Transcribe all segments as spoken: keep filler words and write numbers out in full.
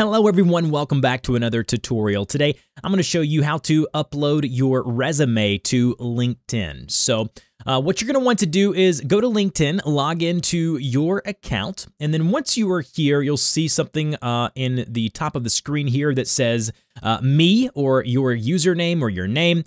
Hello everyone, welcome back to another tutorial. Today, I'm going to show you how to upload your resume to LinkedIn. So uh, what you're going to want to do is go to LinkedIn, log into your account, and then once you are here, you'll see something uh, in the top of the screen here that says uh, me or your username or your name.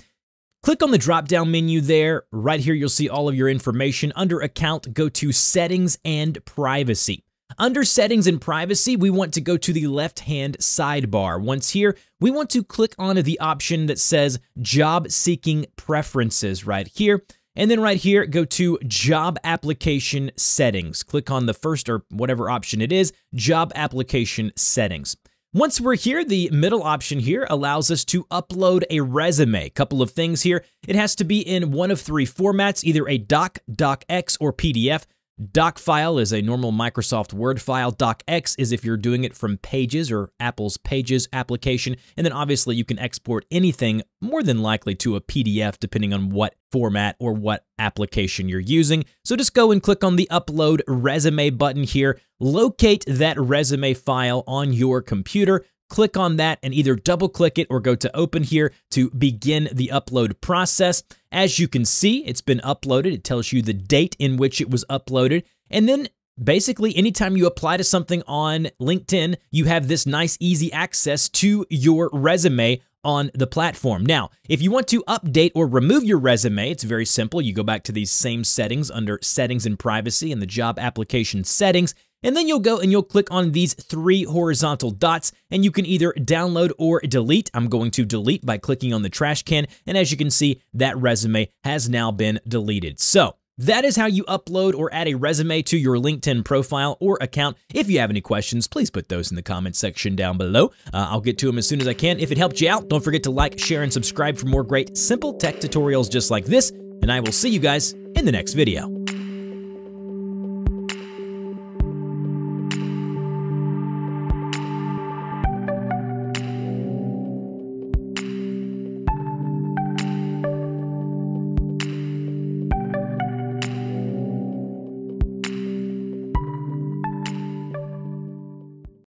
Click on the drop-down menu there. Right here, you'll see all of your information. Under account, go to settings and privacy. Under settings and privacy, we want to go to the left-hand sidebar. Once here, we want to click on the option that says job seeking preferences right here. And then right here, go to job application settings. Click on the first or whatever option it is, job application settings. Once we're here, the middle option here allows us to upload a resume. A couple of things here. It has to be in one of three formats, either a doc, docx, or P D F. Doc file is a normal Microsoft Word file. DocX is if you're doing it from Pages or Apple's Pages application. And then obviously you can export anything more than likely to a P D F depending on what format or what application you're using. So just go and click on the Upload Resume button here. Locate that resume file on your computer. Click on that and either double click it or go to open here to begin the upload process. As you can see, it's been uploaded. It tells you the date in which it was uploaded. And then basically anytime you apply to something on LinkedIn, you have this nice easy access to your resume on the platform. Now, if you want to update or remove your resume, it's very simple. You go back to these same settings under settings and privacy and the job application settings. And then you'll go and you'll click on these three horizontal dots and you can either download or delete. I'm going to delete by clicking on the trash can. And as you can see, that resume has now been deleted. So that is how you upload or add a resume to your LinkedIn profile or account. If you have any questions, please put those in the comment section down below. Uh, I'll get to them as soon as I can. If it helped you out, don't forget to like, share, and subscribe for more great simple tech tutorials just like this. And I will see you guys in the next video.